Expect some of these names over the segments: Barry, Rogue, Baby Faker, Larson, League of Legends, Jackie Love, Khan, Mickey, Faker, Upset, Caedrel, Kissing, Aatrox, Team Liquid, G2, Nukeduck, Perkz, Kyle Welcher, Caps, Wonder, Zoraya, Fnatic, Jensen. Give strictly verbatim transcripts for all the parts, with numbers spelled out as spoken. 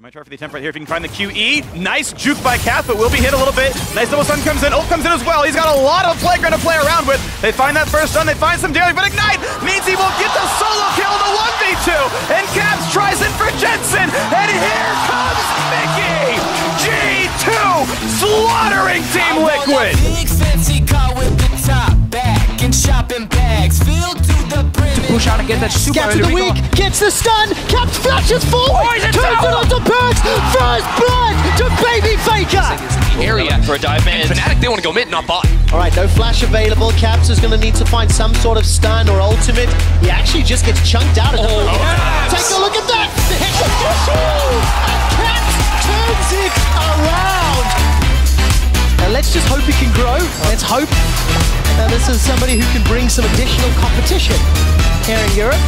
They might try for the attempt right here if you can find the Q E. Nice juke by Caps, but will be hit a little bit. Nice double stun comes in. Ult comes in as well. He's got a lot of playground to play around with. They find that first stun. They find some damage, but Ignite means he will get the solo kill in the one v two. And Caps tries in for Jensen. And here comes Mickey. G two slaughtering Team Liquid. Big fancy car with the top back and shopping bags filled to the brim. To push out and get that super early. Caps of the week gets the stun. Caps flashes forward. Oh, turns it onto Perkz. First blood to Baby Faker. The area for a dive man. Fnatic, they want to go mid, not bot. All right, no flash available. Caps is going to need to find some sort of stun or ultimate. He actually just gets chunked out at the moment. Oh, yes. Take a look at that. The hit of and Caps turns it around. Now let's just hope he can grow. Let's hope. Now this is somebody who can bring some additional competition here in Europe,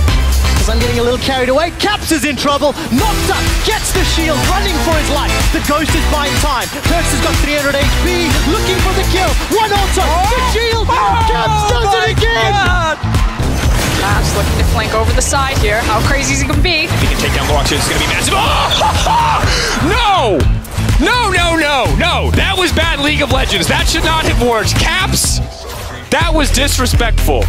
because I'm getting a little carried away. Caps is in trouble, knocked up, gets the shield, running for his life. The Ghost is buying time. Perkz has got three hundred H P, looking for the kill. One also, oh, the shield, oh, Caps does it again! Caps looking to flank over the side here. How crazy is he going to be? If he can take down Larson, it's going to be massive. Oh! No! No, no, no, no! That was bad League of Legends. That should not have worked. Caps, that was disrespectful.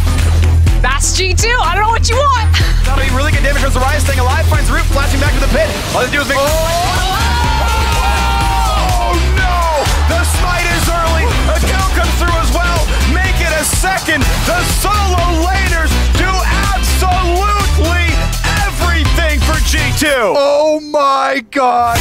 That's G two. I don't know what you want. That'll be really good damage for Zoraya staying alive. Finds Root, flashing back to the pit. All they do is make. Oh, oh, oh no! The smite is early. A kill comes through as well. Make it a second. The solo laners do absolutely everything for G two. Oh my God!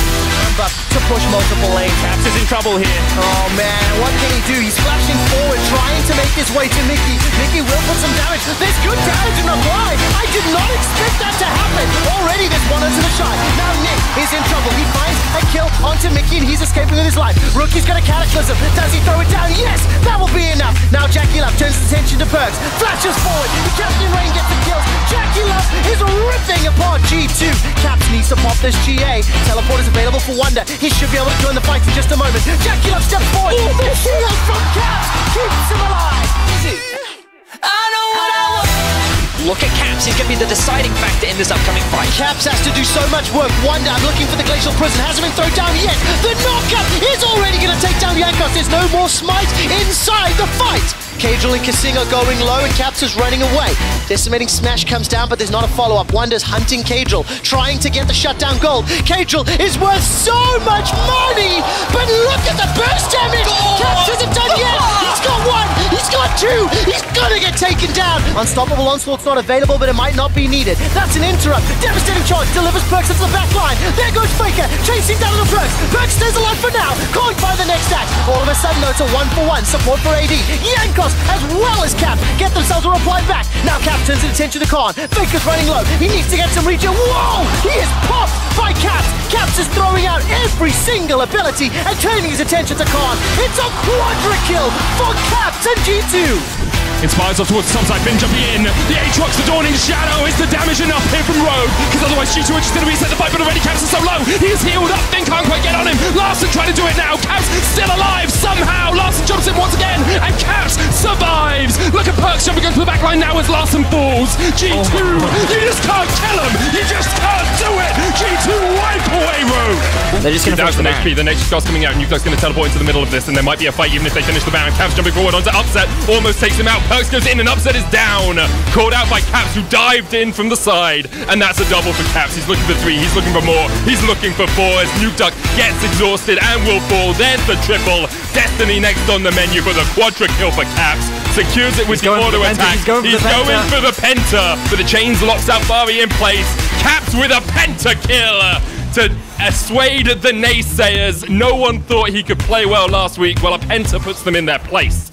Up to push multiple lanes. Caps is in trouble here. Oh man, what can he do? He's flashing forward, trying to make his way to Mickey. Mickey will put some damage. There's good damage in reply. I did not expect that to happen. Already there's one onto the shot. Now Nick is in trouble. He finds a kill onto Mickey and he's escaping with his life. Rookie's got a cataclysm. Does he throw it down? Yes, that will be enough. Now Jackie Love turns his attention to Perkz. Flashes forward. The Captain Rain gets the kills. Jackie Love is ripping apart G two. Caps needs to pop this G A. Teleport is available for Wonder. He should be able to join the fight in just a moment. Jackie Love steps forward. Ooh. The shield from Caps keeps him alive. I know what I want. Look at Caps. He's going to be the deciding factor in this upcoming fight. Caps has to do so much work. Wonder, I'm looking for the glacial prison. Hasn't been thrown down yet. The knockup is already going to take down Jankos. There's no more smite inside the fight. Caedrel and Kissing are going low and Caps is running away. Decimating Smash comes down, but there's not a follow-up. Wonder's hunting Caedrel, trying to get the shutdown gold. Caedrel is worth so much money, but look at the burst damage! Oh. Caps hasn't done yet! He's got one! He's got two! He's gonna get taken down! Unstoppable Onslaught's not available, but it might not be needed. That's an interrupt. Devastating charge delivers Perkz into the back line. There goes Faker, chasing down the Perkz. Perkz stays alive for now, caught by the next act. All of a sudden, though, it's a one-for-one. Support for A D. Yankos as well as Cap get themselves a reply back. Now Cap turns his attention to Khan. Faker's running low. He needs to get some reach. Whoa! He is popped by Caps. Caps is throwing out every single ability and turning his attention to Khan. It's a quadra kill for Caps and G two. Inspires off towards the top side. Finn jumping in. The Aatrox, the Dawning Shadow. Is the damage enough here from Rogue? Because otherwise G two are just going to reset the fight, but already Caps is so low. He is healed up. Finn can't quite get on him. Larson trying to do it now. Caps still alive somehow. Larson jumps in once again and Caps survives! Look at Perkz jumping into the back line now as Larson falls! G two, oh, you just can't kill him! You just can't do it! G two wipe away Rogue! They're just gonna push the H P, the Nature Scar's coming out, and Nukeduck's gonna teleport into the middle of this, and there might be a fight even if they finish the ban. Caps jumping forward onto Upset, almost takes him out, Perkz goes in and Upset is down! Called out by Caps, who dived in from the side, and that's a double for Caps. He's looking for three, he's looking for more, he's looking for four, as Nukeduck gets exhausted and will fall. There's the triple! Destiny next on the menu for the quadra kill for Caps. Secures it with the auto attack. He's going, for, he's the going for the penta, but the chains locks out Barry in place. Caps with a penta killer to assuade the naysayers. No one thought he could play well last week. Well, a penta puts them in their place.